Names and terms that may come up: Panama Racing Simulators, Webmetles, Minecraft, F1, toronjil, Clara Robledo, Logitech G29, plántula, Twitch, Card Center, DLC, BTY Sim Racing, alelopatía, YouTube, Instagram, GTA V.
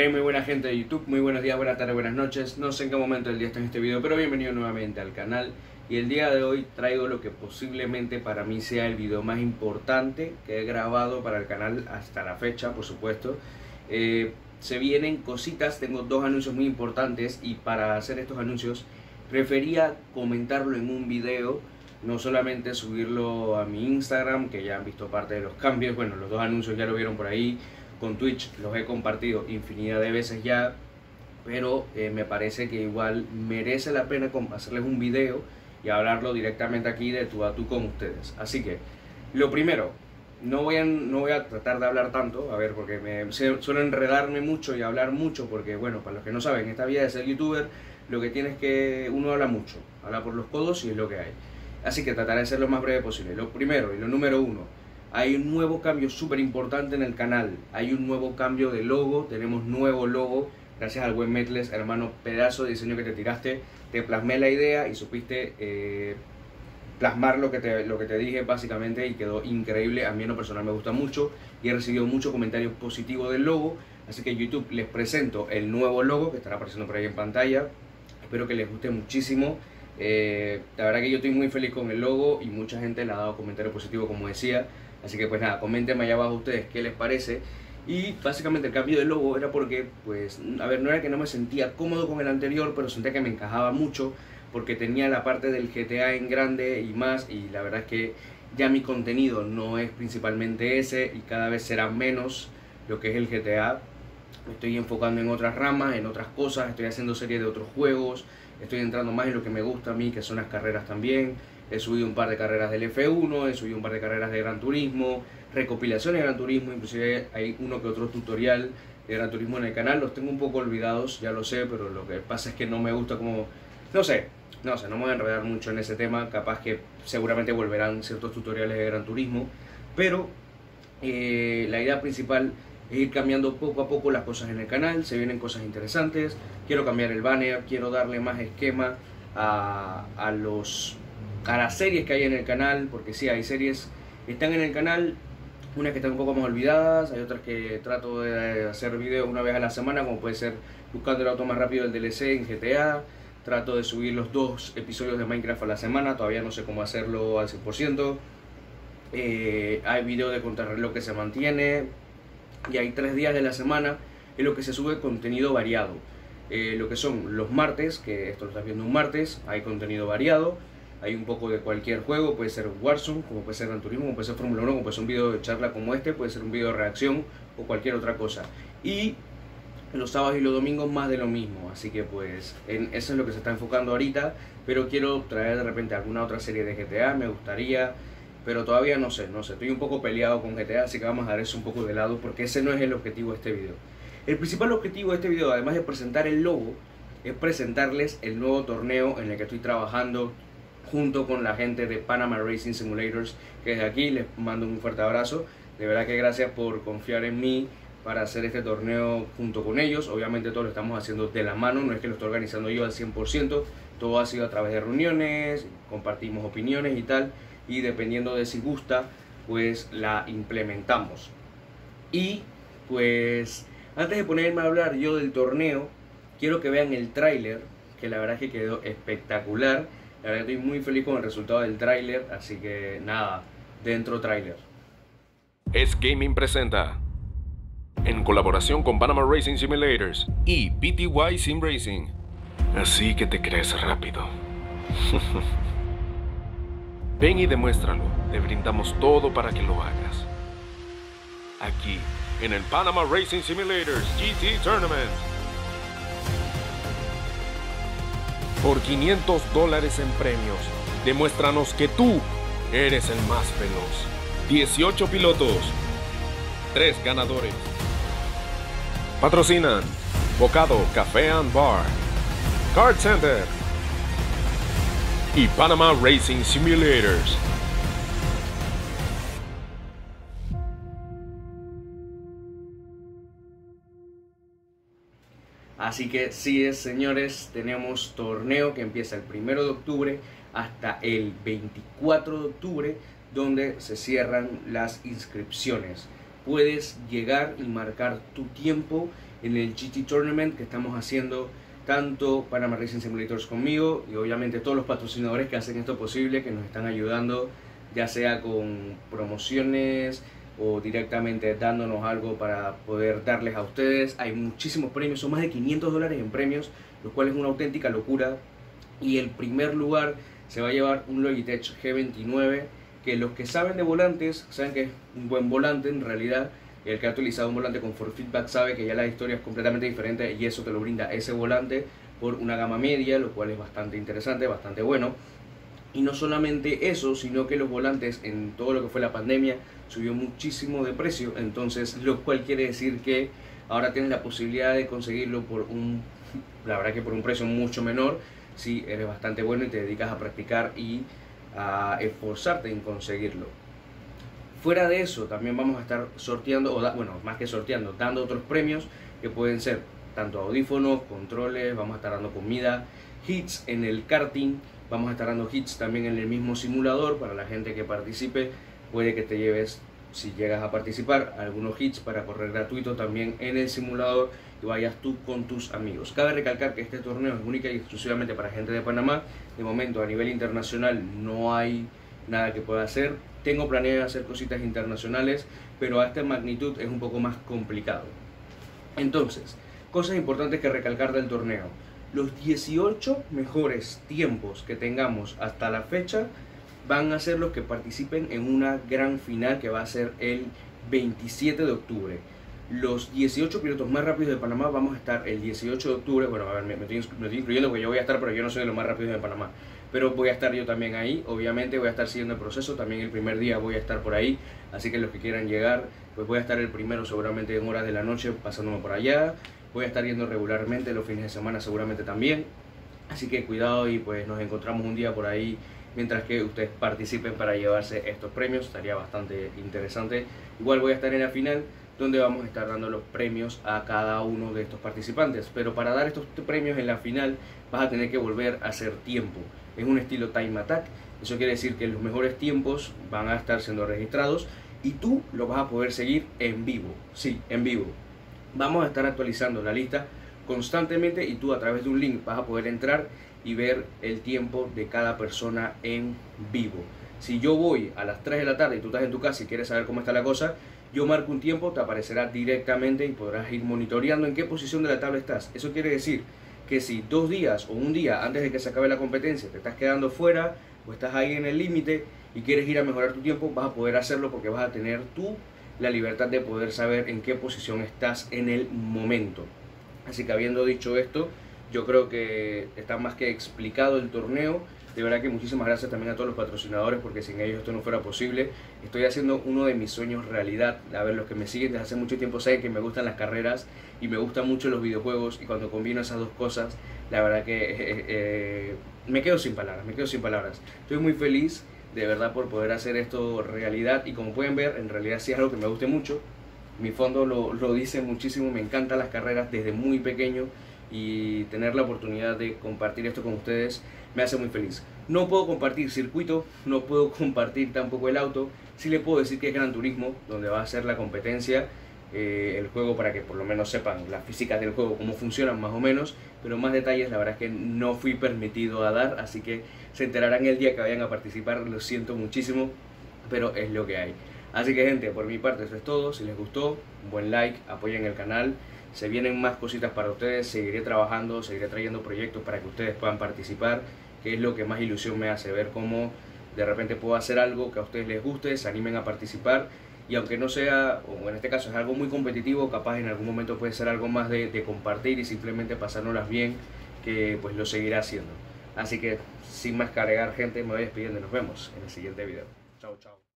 Hey, muy buena gente de YouTube, muy buenos días, buenas tardes, buenas noches. No sé en qué momento del día está en este video, pero bienvenido nuevamente al canal. Y el día de hoy traigo lo que posiblemente para mí sea el video más importante que he grabado para el canal hasta la fecha, por supuesto. Se vienen cositas, tengo dos anuncios muy importantes y para hacer estos anuncios prefería comentarlo en un video, no solamente subirlo a mi Instagram, que ya han visto parte de los cambios. Bueno, los dos anuncios ya lo vieron por ahí. Con Twitch los he compartido infinidad de veces ya, pero me parece que igual merece la pena hacerles un video y hablarlo directamente aquí de tú a tú con ustedes. Así que, lo primero, no voy a tratar de hablar tanto, a ver, porque suelo enredarme mucho y hablar mucho, porque bueno, para los que no saben, esta vida de ser youtuber, lo que tienes es que uno habla mucho, habla por los codos y es lo que hay. Así que trataré de ser lo más breve posible. Lo primero y lo número uno, hay un nuevo cambio súper importante en el canal. Hay un nuevo cambio de logo, tenemos nuevo logo. Gracias al Webmetles, hermano, pedazo de diseño que te tiraste. Te plasmé la idea y supiste plasmar lo que te dije básicamente y quedó increíble. A mí en lo personal me gusta mucho y he recibido muchos comentarios positivos del logo. Así que YouTube, les presento el nuevo logo que estará apareciendo por ahí en pantalla. Espero que les guste muchísimo. La verdad que yo estoy muy feliz con el logo y mucha gente le ha dado comentarios positivos, como decía. Así que pues nada, coméntenme allá abajo ustedes qué les parece. Y básicamente el cambio de logo era porque, pues, a ver, no era que no me sentía cómodo con el anterior, pero sentía que me encajaba mucho porque tenía la parte del GTA en grande y más, y la verdad es que ya mi contenido no es principalmente ese y cada vez será menos lo que es el GTA. Me estoy enfocando en otras ramas, en otras cosas, estoy haciendo series de otros juegos, estoy entrando más en lo que me gusta a mí, que son las carreras también. He subido un par de carreras del F1, he subido un par de carreras de Gran Turismo, recopilaciones de Gran Turismo, inclusive hay uno que otro tutorial de Gran Turismo en el canal. Los tengo un poco olvidados, ya lo sé, pero lo que pasa es que no me gusta como... No sé, no me voy a enredar mucho en ese tema, capaz que seguramente volverán ciertos tutoriales de Gran Turismo, pero la idea principal es ir cambiando poco a poco las cosas en el canal. Se vienen cosas interesantes, quiero cambiar el banner, quiero darle más esquema a las series que hay en el canal, porque sí, hay series que están en el canal, unas que están un poco más olvidadas, hay otras que trato de hacer videos una vez a la semana, como puede ser Buscando el Auto Más Rápido del DLC en GTA, trato de subir los 2 episodios de Minecraft a la semana, todavía no sé cómo hacerlo al 100%, hay videos de contrarreloj que se mantiene, y hay 3 días de la semana en los que se sube contenido variado, lo que son los martes, que esto lo estás viendo un martes, hay contenido variado. Hay un poco de cualquier juego, puede ser Warzone, como puede ser Gran Turismo, como puede ser Fórmula 1, como puede ser un video de charla como este, puede ser un video de reacción o cualquier otra cosa. Y los sábados y los domingos más de lo mismo, así que pues eso es lo que se está enfocando ahorita, pero quiero traer de repente alguna otra serie de GTA, me gustaría, pero todavía no sé, estoy un poco peleado con GTA, así que vamos a dar eso un poco de lado porque ese no es el objetivo de este video. El principal objetivo de este video, además de presentar el logo, es presentarles el nuevo torneo en el que estoy trabajando junto con la gente de Panama Racing Simulators, que desde aquí les mando un fuerte abrazo. De verdad que gracias por confiar en mí para hacer este torneo junto con ellos. Obviamente todo lo estamos haciendo de la mano, no es que lo estoy organizando yo al 100%, todo ha sido a través de reuniones, compartimos opiniones y tal, y dependiendo de si gusta, pues la implementamos. Y pues antes de ponerme a hablar yo del torneo, quiero que vean el tráiler, que la verdad es que quedó espectacular. La verdad estoy muy feliz con el resultado del tráiler, así que nada, dentro tráiler. Es Gaming presenta, en colaboración con Panama Racing Simulators y BTY Sim Racing. Así que te crees rápido. Ven y demuéstralo, te brindamos todo para que lo hagas. Aquí, en el Panama Racing Simulators GT Tournament. Por $500 en premios, demuéstranos que tú eres el más veloz. 18 pilotos, 3 ganadores. Patrocinan Bocado Café and Bar, Card Center y Panama Racing Simulators. Así que sí es, señores, tenemos torneo que empieza el 1 de octubre hasta el 24 de octubre, donde se cierran las inscripciones. puedes llegar y marcar tu tiempo en el GT Tournament que estamos haciendo tanto Panama Racing Simulators conmigo y obviamente todos los patrocinadores que hacen esto posible, que nos están ayudando ya sea con promociones o directamente dándonos algo para poder darles a ustedes. Hay muchísimos premios, son más de $500 en premios, lo cual es una auténtica locura. Y el primer lugar se va a llevar un Logitech G29, que los que saben de volantes saben que es un buen volante en realidad. El que ha utilizado un volante con force feedback sabe que ya la historia es completamente diferente, y eso te lo brinda ese volante por una gama media, lo cual es bastante interesante, bastante bueno. Y no solamente eso, sino que los volantes en todo lo que fue la pandemia subió muchísimo de precio, entonces lo cual quiere decir que ahora tienes la posibilidad de conseguirlo por un precio mucho menor si eres bastante bueno y te dedicas a practicar y a esforzarte en conseguirlo. Fuera de eso, también vamos a estar sorteando, dando otros premios que pueden ser tanto audífonos, controles, vamos a estar dando comida, hits en el karting, vamos a estar dando hits también en el mismo simulador. Para la gente que participe, puede que te lleves, si llegas a participar, algunos hits para correr gratuito también en el simulador y vayas tú con tus amigos. Cabe recalcar que este torneo es única y exclusivamente para gente de Panamá. De momento, a nivel internacional no hay nada que pueda hacer. Tengo planeado hacer cositas internacionales, pero a esta magnitud es un poco más complicado. Entonces, cosas importantes que recalcar del torneo. Los 18 mejores tiempos que tengamos hasta la fecha van a ser los que participen en una gran final que va a ser el 27 de octubre. Los 18 pilotos más rápidos de Panamá vamos a estar el 18 de octubre. Bueno, a ver, me estoy incluyendo porque yo voy a estar, pero yo no soy de los más rápidos de Panamá. Pero voy a estar yo también ahí, obviamente voy a estar siguiendo el proceso, también el primer día voy a estar por ahí. Así que los que quieran llegar, pues voy a estar el primero seguramente en horas de la noche pasándome por allá. Voy a estar yendo regularmente los fines de semana seguramente también. Así que cuidado y pues nos encontramos un día por ahí mientras que ustedes participen para llevarse estos premios. Estaría bastante interesante. Igual voy a estar en la final donde vamos a estar dando los premios a cada uno de estos participantes. Pero para dar estos premios en la final vas a tener que volver a hacer tiempo. Es un estilo time attack. Eso quiere decir que los mejores tiempos van a estar siendo registrados y tú lo vas a poder seguir en vivo. Sí, en vivo. Vamos a estar actualizando la lista constantemente y tú a través de un link vas a poder entrar y ver el tiempo de cada persona en vivo. Si yo voy a las 3 de la tarde y tú estás en tu casa y quieres saber cómo está la cosa, yo marco un tiempo, te aparecerá directamente y podrás ir monitoreando en qué posición de la tabla estás. Eso quiere decir que si 2 días o un día antes de que se acabe la competencia te estás quedando fuera o estás ahí en el límite y quieres ir a mejorar tu tiempo, vas a poder hacerlo porque vas a tener tú la libertad de poder saber en qué posición estás en el momento. Así que habiendo dicho esto, yo creo que está más que explicado el torneo. De verdad que muchísimas gracias también a todos los patrocinadores, porque sin ellos esto no fuera posible. Estoy haciendo uno de mis sueños realidad. A ver, los que me siguen desde hace mucho tiempo saben que me gustan las carreras y me gustan mucho los videojuegos, y cuando combino esas dos cosas, la verdad que me quedo sin palabras, Estoy muy feliz de verdad por poder hacer esto realidad, y como pueden ver, en realidad sí es algo que me guste mucho. Mi fondo lo dice muchísimo, me encantan las carreras desde muy pequeño, y tener la oportunidad de compartir esto con ustedes me hace muy feliz. No puedo compartir circuito, no puedo compartir tampoco el auto. Sí le puedo decir que es Gran Turismo, donde va a ser la competencia, el juego, para que por lo menos sepan las físicas del juego, cómo funcionan más o menos, pero más detalles la verdad es que no fui permitido a dar, así que se enterarán el día que vayan a participar. Lo siento muchísimo, pero es lo que hay. Así que gente, por mi parte eso es todo. Si les gustó, un buen like, apoyen el canal. Se vienen más cositas para ustedes, seguiré trabajando, seguiré trayendo proyectos para que ustedes puedan participar, que es lo que más ilusión me hace, ver cómo de repente puedo hacer algo que a ustedes les guste, se animen a participar. Y aunque no sea, o en este caso es algo muy competitivo, capaz en algún momento puede ser algo más de compartir y simplemente pasárnoslas bien, que pues lo seguiré haciendo. Así que sin más cargar gente, me voy despidiendo y nos vemos en el siguiente video. Chao, chao.